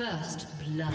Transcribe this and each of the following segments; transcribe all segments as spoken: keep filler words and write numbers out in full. First blood.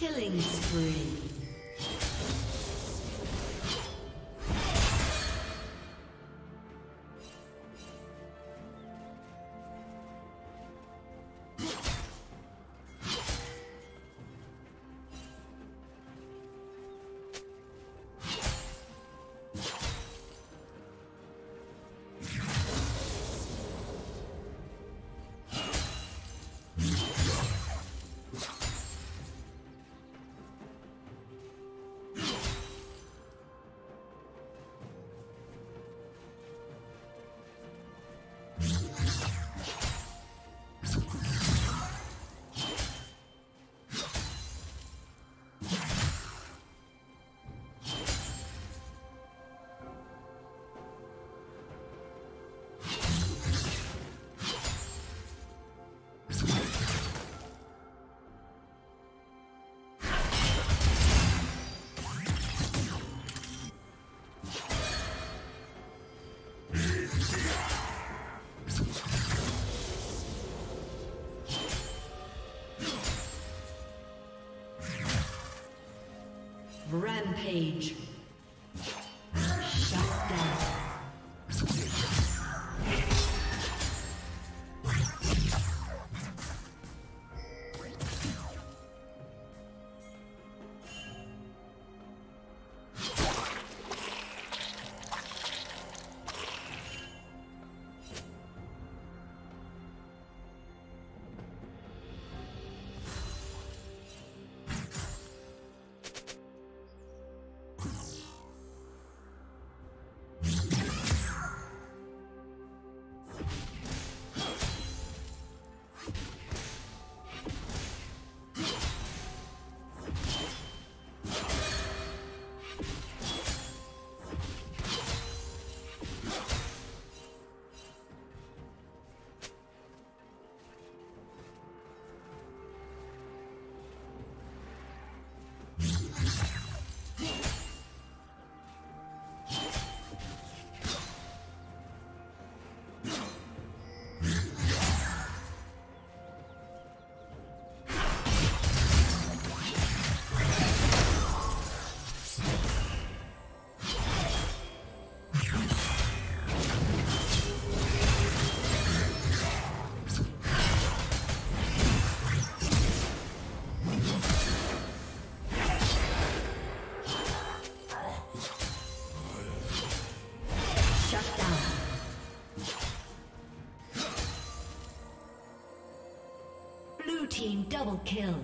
Killing spree. Rampage. Shut down. Double kill.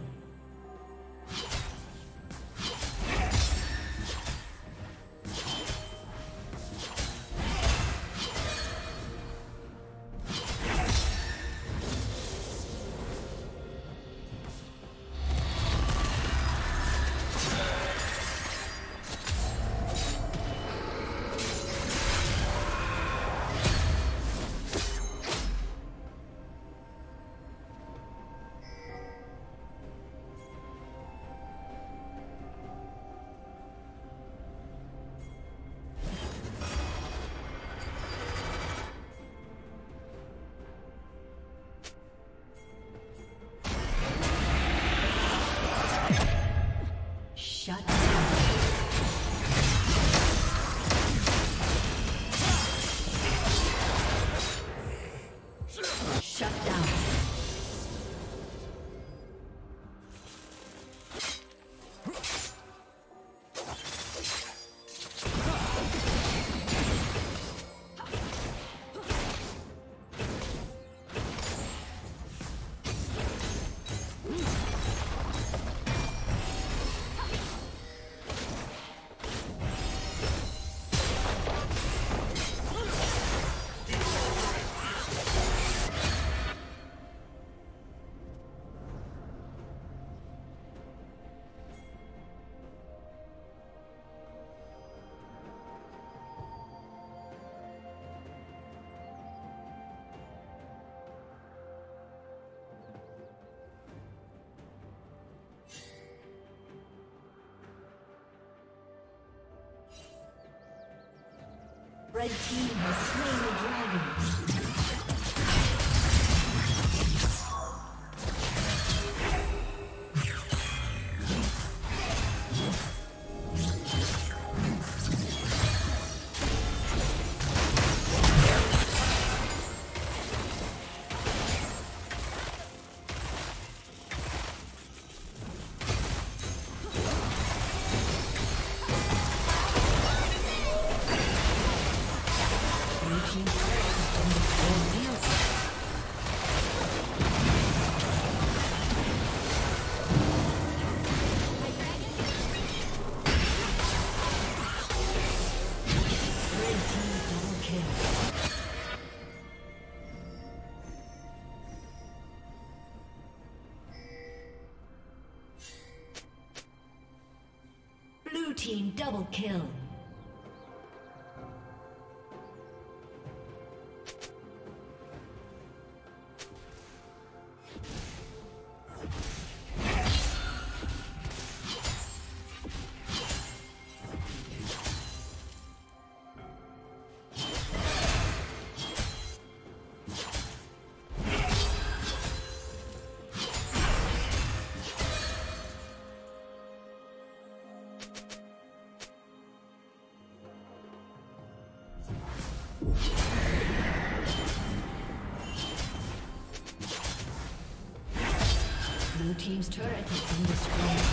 Red team has slain the dragon. Double kill. Blue team's turret has been destroyed.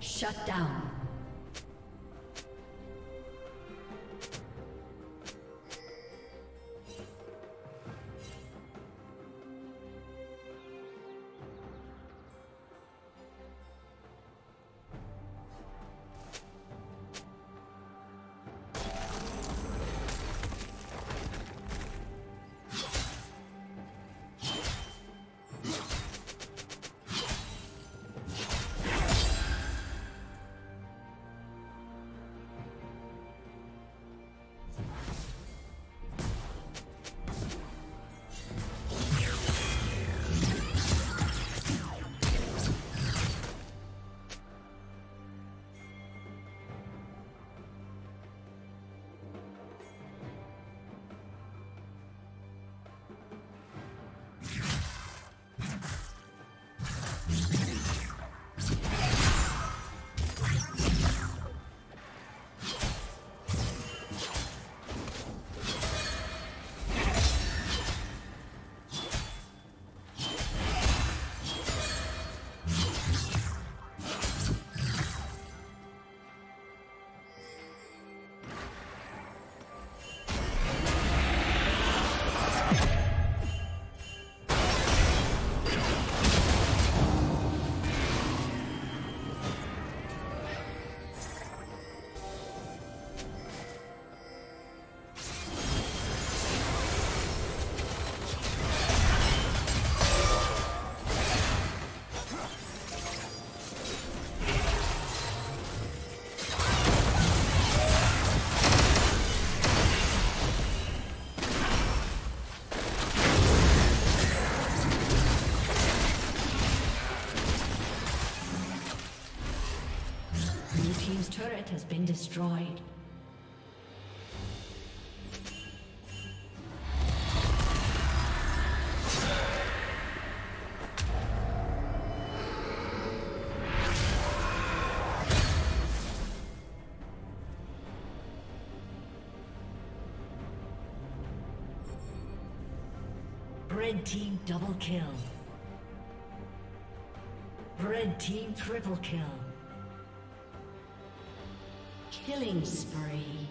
Shut down. Team's turret has been destroyed. Red team double kill. Red team triple kill. Killing spree.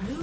Blue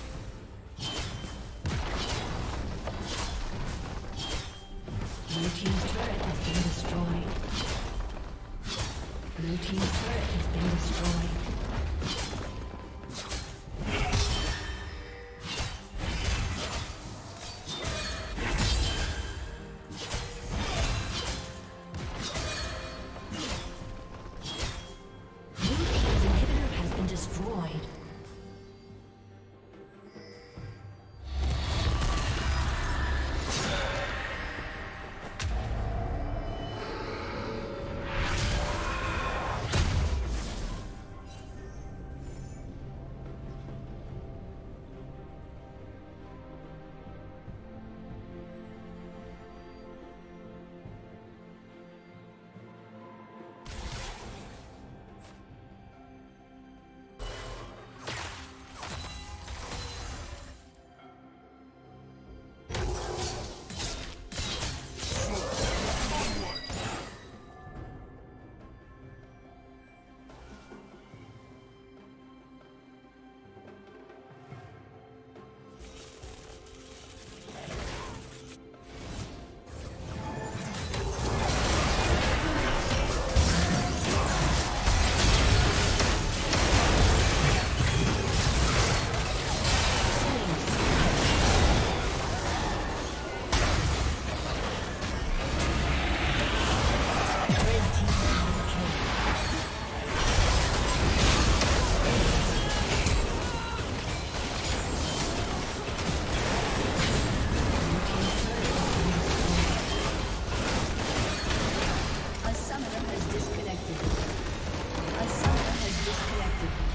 Blue team's turret has been destroyed. Blue team's turret has been destroyed. Blue team's inhibitor has been destroyed. Disconnected. A summoner has disconnected.